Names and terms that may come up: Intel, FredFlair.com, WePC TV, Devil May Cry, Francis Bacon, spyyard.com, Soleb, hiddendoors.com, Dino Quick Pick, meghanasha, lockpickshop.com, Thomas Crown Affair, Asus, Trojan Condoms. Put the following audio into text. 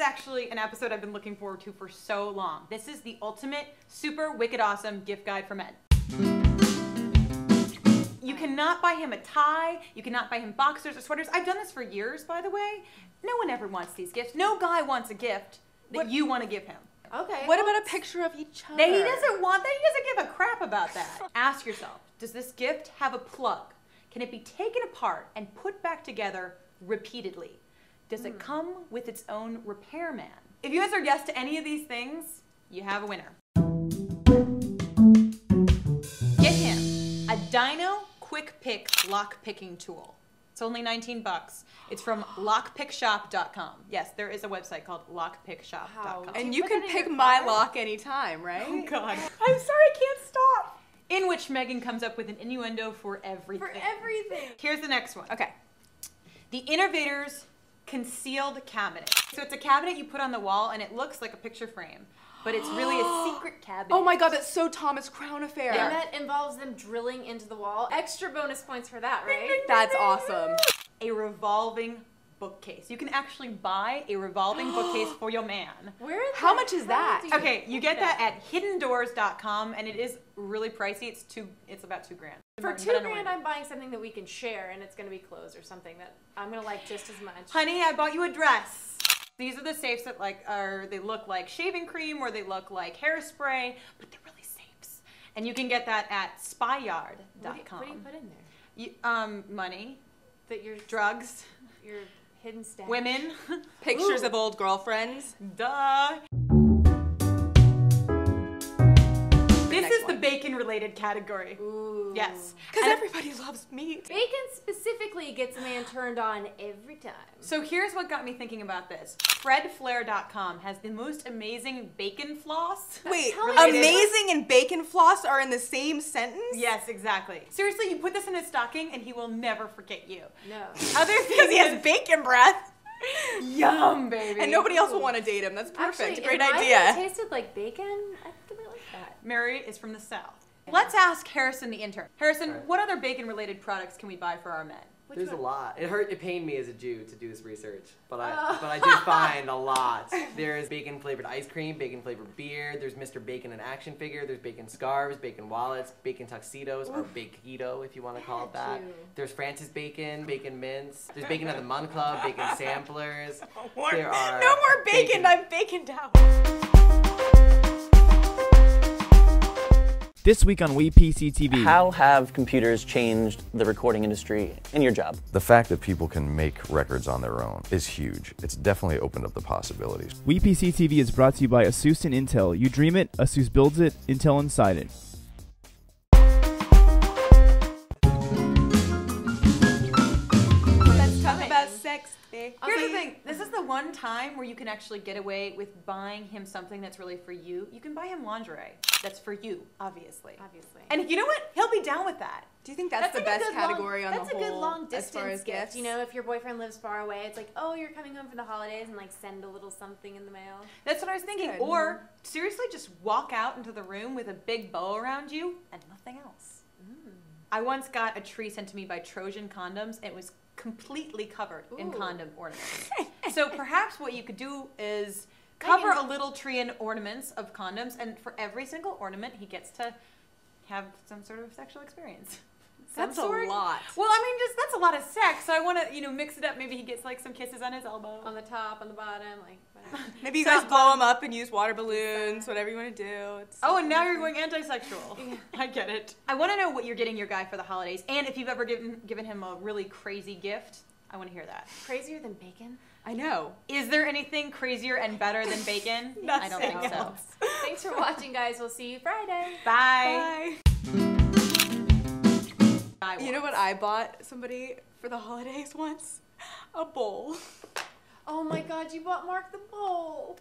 is actually an episode I've been looking forward to for so long. This is the ultimate super wicked awesome gift guide for men. You cannot buy him a tie, you cannot buy him boxers or sweaters. I've done this for years, by the way. No one ever wants these gifts. No guy wants a gift that you want to give him. Okay. What about a picture of each other? He doesn't want that. He doesn't give a crap about that. Ask yourself, does this gift have a plug? Can it be taken apart and put back together repeatedly? Does it come with its own repairman? If you answer yes to any of these things, you have a winner. Get him a Dino Quick Pick lock picking tool. It's only 19 bucks. It's from lockpickshop.com. Yes, there is a website called lockpickshop.com. Wow. And you can pick my lock anytime, right? Oh God. I'm sorry, I can't stop. In which Megan comes up with an innuendo for everything. For everything. Here's the next one. Okay. The Innovator's Concealed Cabinet. So it's a cabinet you put on the wall and it looks like a picture frame, but it's really a secret cabinet. Oh my God, that's so Thomas Crown Affair. And that involves them drilling into the wall. Extra bonus points for that, right? That's awesome. A revolving bookcase. You can actually buy a revolving bookcase for your man. How much is that? Okay, you get that at hiddendoors.com and it is really pricey. It's about $2 grand. For $2 grand, I'm buying something that we can share and it's gonna be clothes or something that I'm gonna like just as much. Honey, I bought you a dress. These are the safes that they look like shaving cream or they look like hairspray, but they're really safes. And you can get that at spyyard.com. What do you put in there? Money. Drugs. Your hidden stash. Women. Pictures of old girlfriends. Duh. This is the bacon-related category. Ooh. Yes. Because everybody loves meat. Bacon specifically gets a man turned on every time. So here's what got me thinking about this. FredFlair.com has the most amazing bacon floss. Wait, amazing and bacon floss are in the same sentence? Yes, exactly. Seriously, you put this in his stocking and he will never forget you. No. Other things, because he has bacon breath. Yum, baby. And nobody else will want to date him. That's perfect. Actually, great idea. It tasted like bacon. I really like that. Mary is from the South. Yeah. Let's ask Harrison the intern. Harrison, what other bacon-related products can we buy for our men? There's a lot. It pained me as a Jew to do this research, but I did find a lot. There's bacon-flavored ice cream, bacon-flavored beer. There's Mr. Bacon an action figure. There's bacon scarves, bacon wallets, bacon tuxedos, or bacon-ito if you want to call it that. There's Francis Bacon, bacon mints. There's bacon at the Mun Club, bacon samplers. No more bacon. I'm baconed out. This week on WePC TV. How have computers changed the recording industry and your job? The fact that people can make records on their own is huge. It's definitely opened up the possibilities. WePC TV is brought to you by Asus and Intel. You dream it, Asus builds it, Intel inside it. Let's talk about sex. Here's the thing, this is the one time where you can actually get away with buying him something that's really for you. You can buy him lingerie. That's for you, obviously. Obviously. And you know what? He'll be down with that. Do you think that's the best category on the whole? That's a good long distance gift. You know, if your boyfriend lives far away, it's like, oh, you're coming home for the holidays and like send a little something in the mail. That's what I was thinking. Good. Or seriously, just walk out into the room with a big bow around you and nothing else. Mm. I once got a tree sent to me by Trojan Condoms. It was completely covered in condom ornaments. So perhaps what you could do is cover a little tree in ornaments of condoms, and for every single ornament, he gets to have some sort of sexual experience. That's a lot. Well, I mean, just that's a lot of sex. So I want to, you know, mix it up. Maybe he gets like some kisses on his elbow, on the top, on the bottom, like whatever. Maybe you guys blow him up and use water balloons, whatever you want to do. Oh, and now you're going anti-sexual. Yeah. I get it. I want to know what you're getting your guy for the holidays, and if you've ever given him a really crazy gift, I want to hear that. Crazier than bacon? I know. Is there anything crazier and better than bacon? I don't think so. Thanks for watching, guys. We'll see you Friday. Bye. Bye. You know what I bought somebody for the holidays once? A bowl. Oh my God, you bought Mark the bowl.